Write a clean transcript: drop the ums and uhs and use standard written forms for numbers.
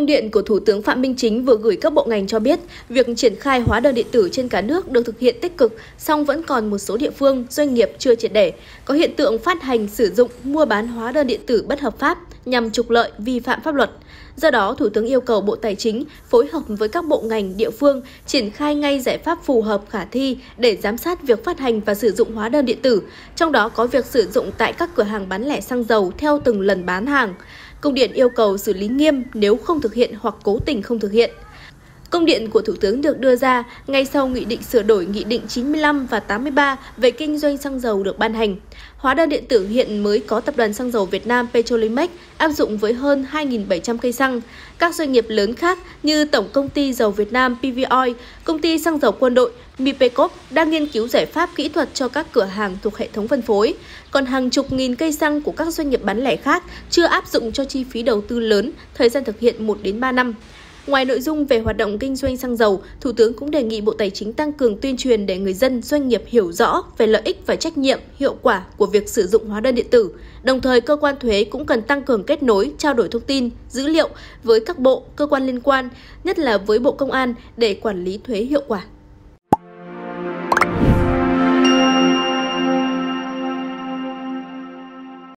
Công điện của Thủ tướng Phạm Minh Chính vừa gửi các bộ ngành cho biết, việc triển khai hóa đơn điện tử trên cả nước được thực hiện tích cực, song vẫn còn một số địa phương, doanh nghiệp chưa triệt để, có hiện tượng phát hành, sử dụng, mua bán hóa đơn điện tử bất hợp pháp nhằm trục lợi, vi phạm pháp luật. Do đó, Thủ tướng yêu cầu Bộ Tài chính phối hợp với các bộ ngành địa phương triển khai ngay giải pháp phù hợp khả thi để giám sát việc phát hành và sử dụng hóa đơn điện tử, trong đó có việc sử dụng tại các cửa hàng bán lẻ xăng dầu theo từng lần bán hàng. Công điện yêu cầu xử lý nghiêm nếu không thực hiện hoặc cố tình không thực hiện. Công điện của Thủ tướng được đưa ra ngay sau Nghị định sửa đổi Nghị định 95 và 83 về kinh doanh xăng dầu được ban hành. Hóa đơn điện tử hiện mới có Tập đoàn Xăng dầu Việt Nam Petrolimex áp dụng với hơn 2.700 cây xăng. Các doanh nghiệp lớn khác như Tổng Công ty Dầu Việt Nam PVOil, Công ty Xăng dầu Quân đội Mipecorp đang nghiên cứu giải pháp kỹ thuật cho các cửa hàng thuộc hệ thống phân phối. Còn hàng chục nghìn cây xăng của các doanh nghiệp bán lẻ khác chưa áp dụng cho chi phí đầu tư lớn, thời gian thực hiện 1 đến 3 năm. Ngoài nội dung về hoạt động kinh doanh xăng dầu, Thủ tướng cũng đề nghị Bộ Tài chính tăng cường tuyên truyền để người dân, doanh nghiệp hiểu rõ về lợi ích và trách nhiệm, hiệu quả của việc sử dụng hóa đơn điện tử. Đồng thời, cơ quan thuế cũng cần tăng cường kết nối, trao đổi thông tin, dữ liệu với các bộ, cơ quan liên quan, nhất là với Bộ Công an để quản lý thuế hiệu quả.